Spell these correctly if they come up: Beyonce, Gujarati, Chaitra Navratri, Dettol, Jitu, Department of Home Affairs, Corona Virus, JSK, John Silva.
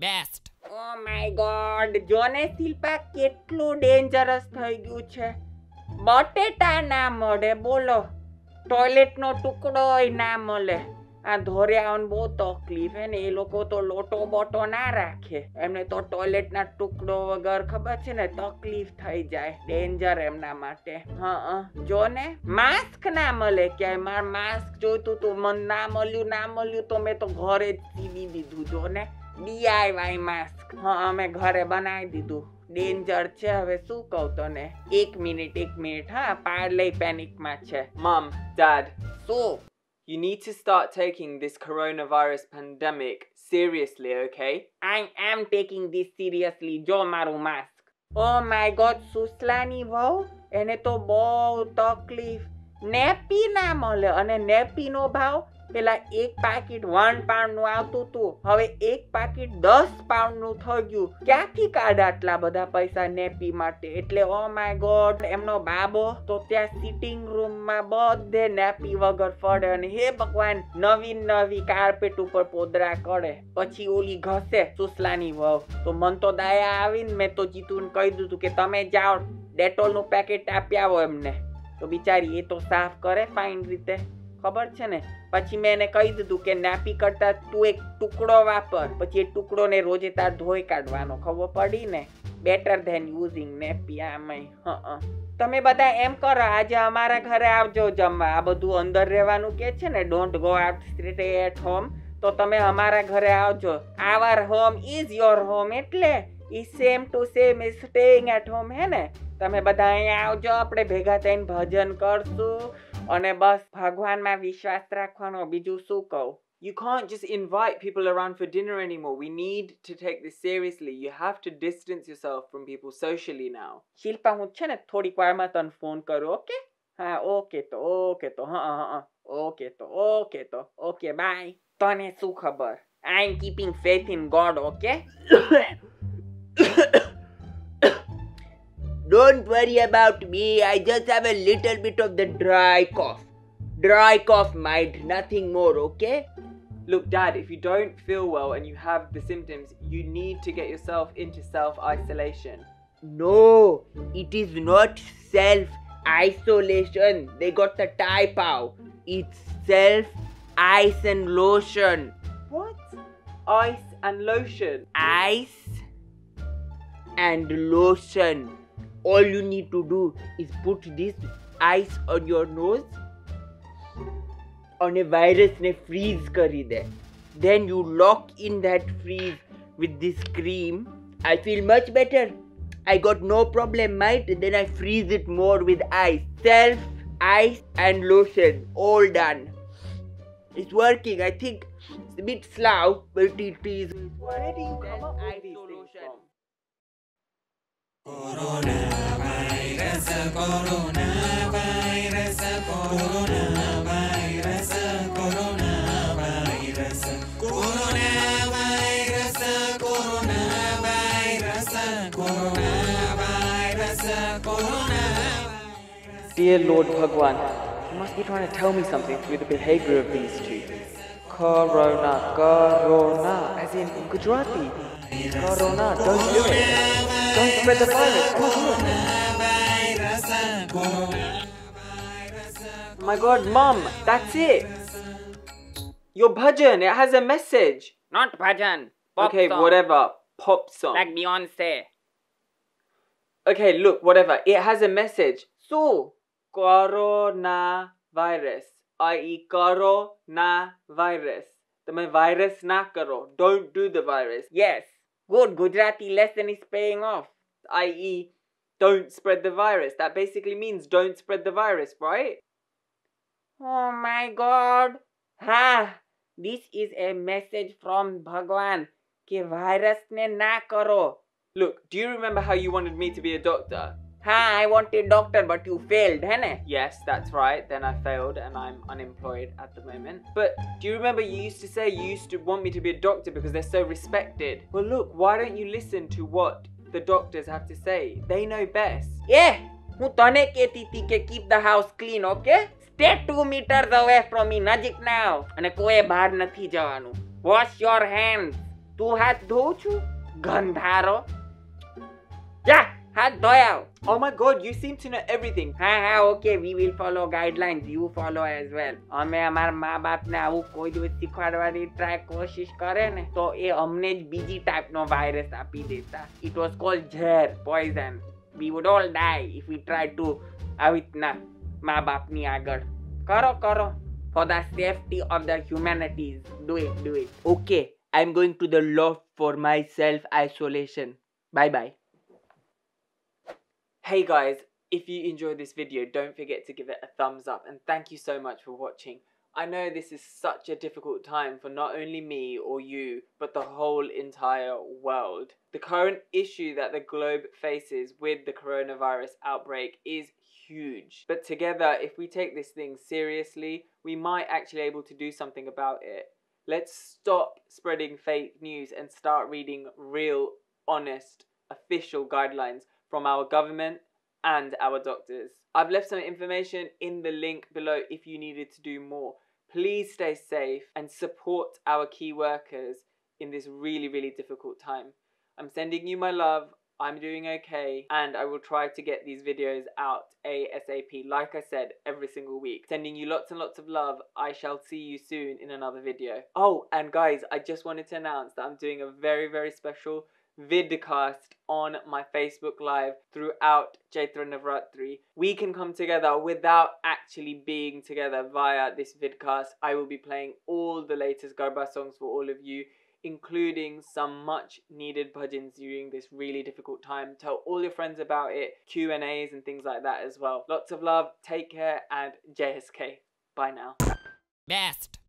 best. Oh my god, John Silva કેટલું dangerous થઈ ગયું છે. બટેટા ના મળે બોલો. ટોયલેટ નો ટુકડો ના મળે. આ ધોરિયાઓને બહુ તકલીફ હે ને, એ લોકો તો લોટો બોટો ના રાખે, એમને તો ટોયલેટ ના ટુકડો વગર ખબર છે ને તકલીફ થઈ જાય, ડેન્જર એમના માટે. હા જો ને માસ્ક ના મળે ક્યાંય, માર માસ્ક જોઈતું તું, મન ના મળ્યું તો મેં તો ઘરે જ સીવી દીધું. જો ને DIY માસ્ક, હા મેં ઘરે બનાવી દીધું. ડેન્જર છે હવે શું કહું તને. એક મિનિટ હા, પાર્લે પેનિકમાં છે. મમ ડેડ શું? You need to start taking this coronavirus pandemic seriously, okay? I am taking this seriously. Jo maru mask. Oh my god, Suslani wow. Ene to bahut taklif. Nappy na male ane nappy no bhav pela ek packet 1 pound nu aavtu tu. Have ek packet 10 pound nu thai gyu. Kya thi kaada atla bada paisa nappy mate. Etle oh my god, emno babo to tya sitting room ma badhe nappy vagar fade ane he bhagwan નવી carpet upar podra kade pachi oli ghase Suslani wow. To man to daya avin me to Jeetu ne kahi didu ke tame jao Dettol nu packet aapya avo emne. તો બિચારી એ તો સાફ કરે fine રીતે, ખબર છે ને. પછી મેં એને કહી દીધું કે નાપી કરતા તું એક ટુકડો વાપર, પછી એ ટુકડોને રોજે તાર ધોઈ કાઢવાનો, ખબર પડી ને. Better than using nappy. આમાંય તમે બધા એમ કરો, આજે અમારા ઘરે આવજો જમવા. આ બધું અંદર રહેવાનું કે છે ને, don't go out, stay at home. તો તમે અમારા ઘરે આવજો. Our home is your home, એટલે ઈ same to same is staying at home હે ને. તમે બધા અહીંયા આવજો, આપણે ભેગા થઈને ભજન કરશું અને બસ ભગવાનમાં વિશ્વાસ રાખવાનો, બીજું શું કહું. You can't just invite people around for dinner anymore. We need to take this seriously. You have to distance yourself from people socially now. Shilpa હું છે ને થોડીક વારમાં તને ફોન કરું, ઓકે? હા ઓકે બાય. તને શું ખબર? I am keeping faith in God, okay? Don't worry about me. I just have a little bit of the dry cough. Dry cough, mind. Nothing more, okay? Look, Dad, if you don't feel well and you have the symptoms, you need to get yourself into self-isolation. No, it is not self-isolation. They got the typo. It's self-ice and lotion. What? Ice and lotion? Ice and lotion. All you need to do is put this ice on your nose, on a virus ne freeze kari de. Then you lock in that freeze with this cream. I feel much better. I got no problem, mate. Then I freeze it more with ice. Self, ice and lotion. All done. It's working. I think it's a bit slow, but it is. Where do you come up with this lotion? Dear Lord Bhagwan, you must be trying to tell me something through the behavior of these two. Corona, as in Gujarati. Corona, don't do it. Don't spread the virus. Oh my god, Mom, that's it. Your bhajan, it has a message. Not bhajan. Pop okay, song. Whatever. Pop song. Like Beyonce. Okay, look, whatever. It has a message. So, coronavirus. I.e. coronavirus. Tame virus na karo. Don't do the virus. Yes. Good, Gujarati lesson is paying off. I.e. don't spread the virus. That basically means don't spread the virus, right? Oh my god. Ha! This is a message from Bhagwan. Ke virus ne na karo. Look, do you remember how you wanted me to be a doctor? Ha, I wanted doctor but you failed, hene? Yes, that's right. Then I failed and I'm unemployed at the moment. But do you remember you used to say you used to want me to be a doctor because they're so respected? Well look, why don't you listen to what the doctors have to say? They know best. Yeah, હું તને કહેતી હતી કે keep the house clean, okay? Stay 2 meters away from me, najik now. અને કોઈ બહાર નથી જવાનું. Wash your hands. તું હાથ ધોઉં છું ગંધારો? જા હાથ ધોયા. Oh my god, you seem to know everything. હા okay, we will follow guidelines, you follow as well. અમે અમાર મા-બાપને આવું કોઈ દિવસ શીખવાડવાની ટ્રાય કોશિશ કરે ને તો એ અમને જ બીજી ટાઈપનો વાયરસ આપી દેતા. It was called ઝેર, poison. We would all die if we tried to આવી રીતના મા-બાપની આગળ. કરો for the safety of the humanities. Do it. Okay, I'm going to the loft for my self isolation. Bye. Hey guys, if you enjoyed this video, don't forget to give it a thumbs up, and thank you so much for watching. I know this is such a difficult time for not only me or you, but the whole entire world. The current issue that the globe faces with the coronavirus outbreak is huge. But together, if we take this thing seriously, we might actually be able to do something about it. Let's stop spreading fake news and start reading real, honest, official guidelines from our government and our doctors. I've left some information in the link below if you needed to do more. Please stay safe and support our key workers in this really, really difficult time. I'm sending you my love. I'm doing okay, and I will try to get these videos out ASAP, like I said, every single week. Sending you lots and lots of love. I shall see you soon in another video. Oh, and guys, I just wanted to announce that I'm doing a very, very special vidcast on my Facebook Live throughout Chaitra Navratri. We can come together without actually being together via this vidcast. I will be playing all the latest Garba songs for all of you, including some much needed bhajans during this really difficult time. Tell all your friends about it, Q&As and things like that as well. Lots of love, take care, and JSK. Bye now. Best.